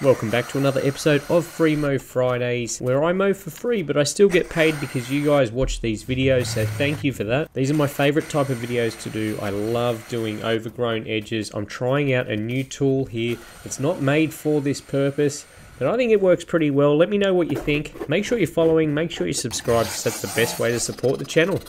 Welcome back to another episode of Free Mow Fridays, where I mow for free, but I still get paid because you guys watch these videos, so thank you for that. These are my favorite type of videos to do. I love doing overgrown edges. I'm trying out a new tool here. It's not made for this purpose, but I think it works pretty well. Let me know what you think. Make sure you're following, make sure you're subscribed, because that's the best way to support the channel.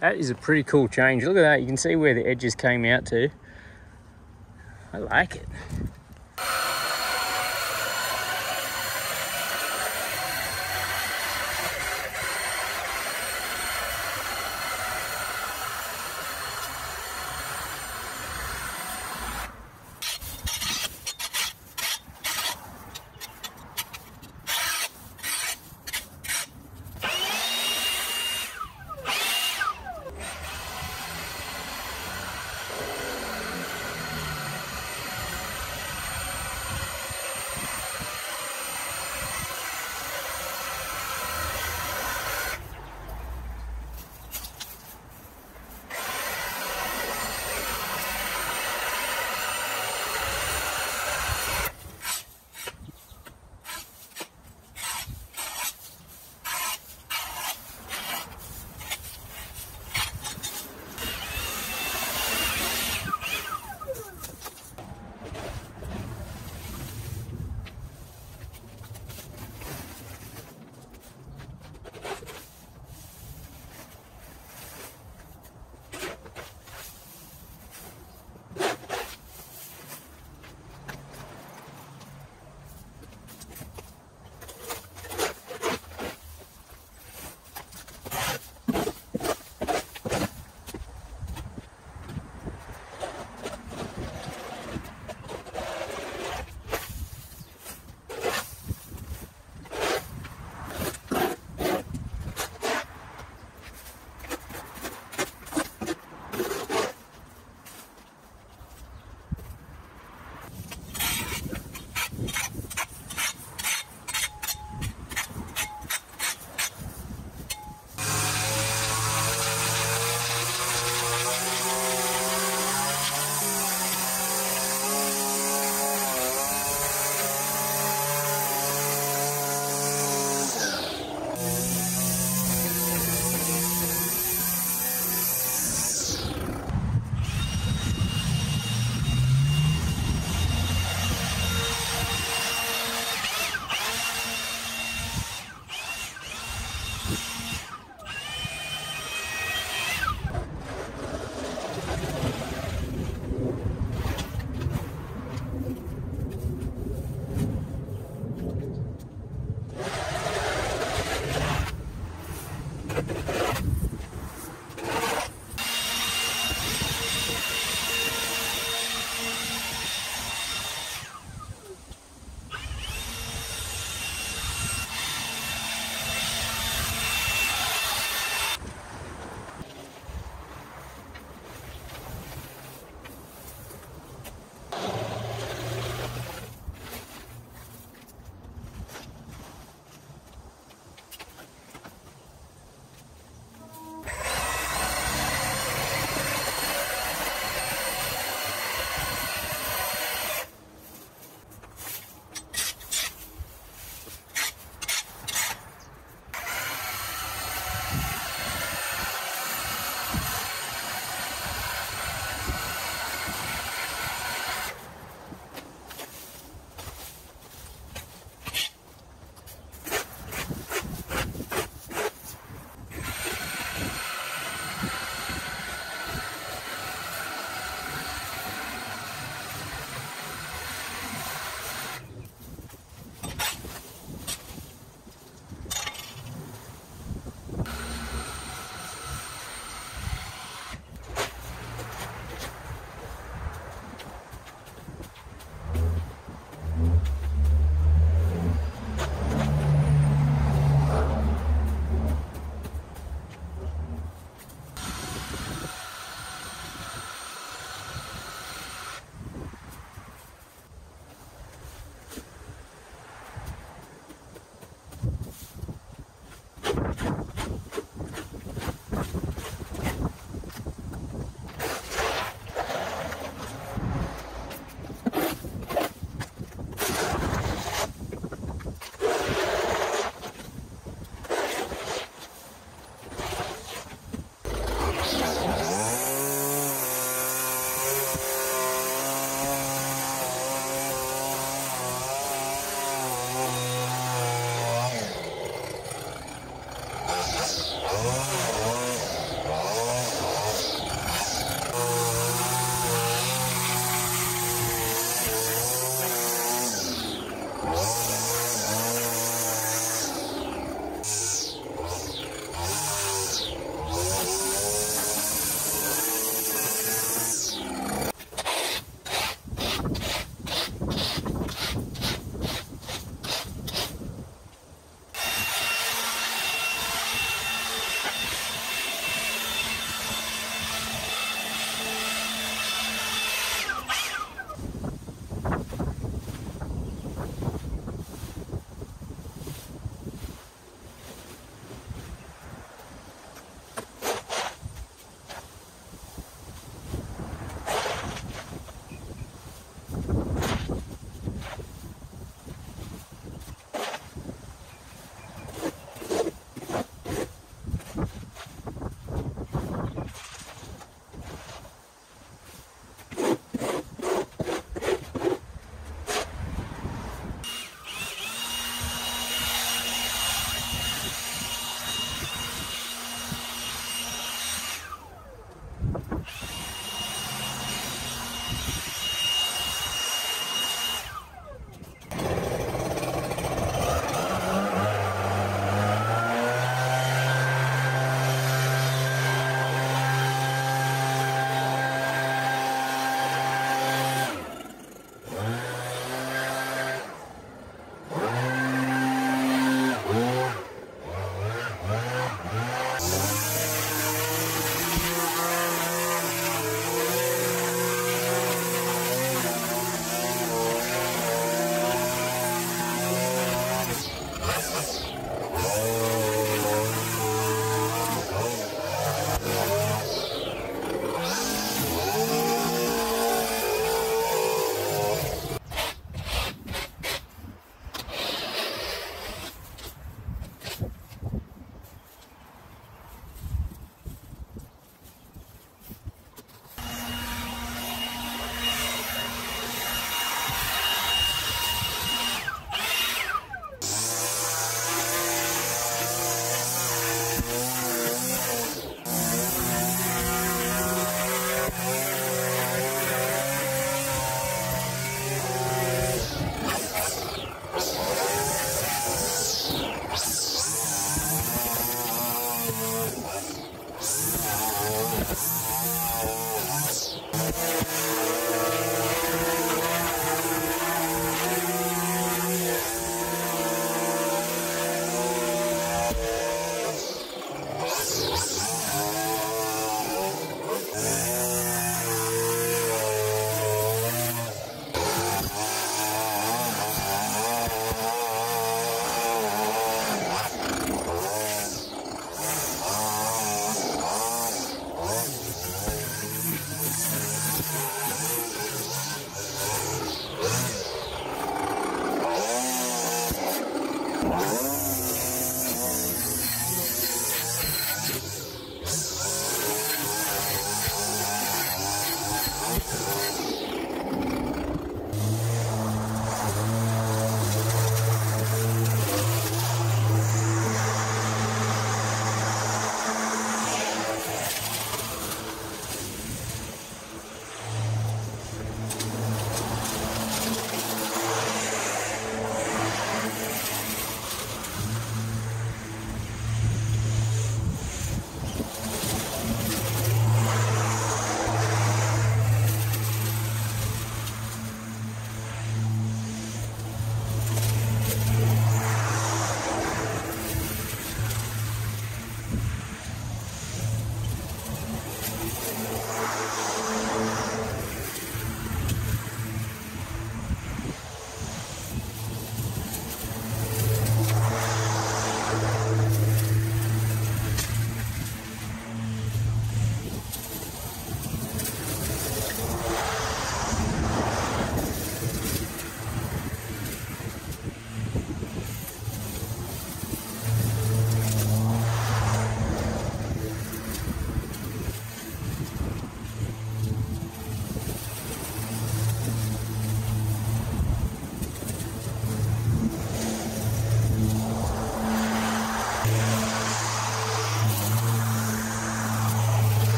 That is a pretty cool change. Look at that, you can see where the edges came out to. I like it.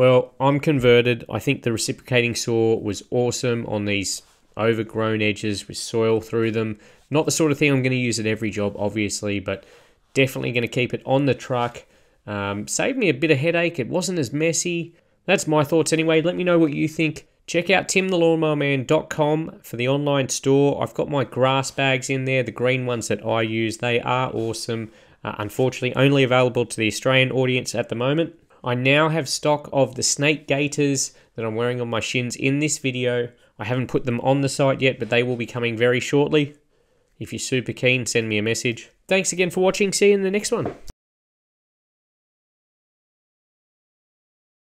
Well, I'm converted. I think the reciprocating saw was awesome on these overgrown edges with soil through them. Not the sort of thing I'm going to use at every job, obviously, but definitely going to keep it on the truck. Saved me a bit of headache. It wasn't as messy. That's my thoughts anyway. Let me know what you think. Check out timthelawnmowerman.com for the online store. I've got my grass bags in there, the green ones that I use. They are awesome. Unfortunately, only available to the Australian audience at the moment. I now have stock of the snake gaiters that I'm wearing on my shins in this video. I haven't put them on the site yet, but they will be coming very shortly. If you're super keen, send me a message. Thanks again for watching. See you in the next one.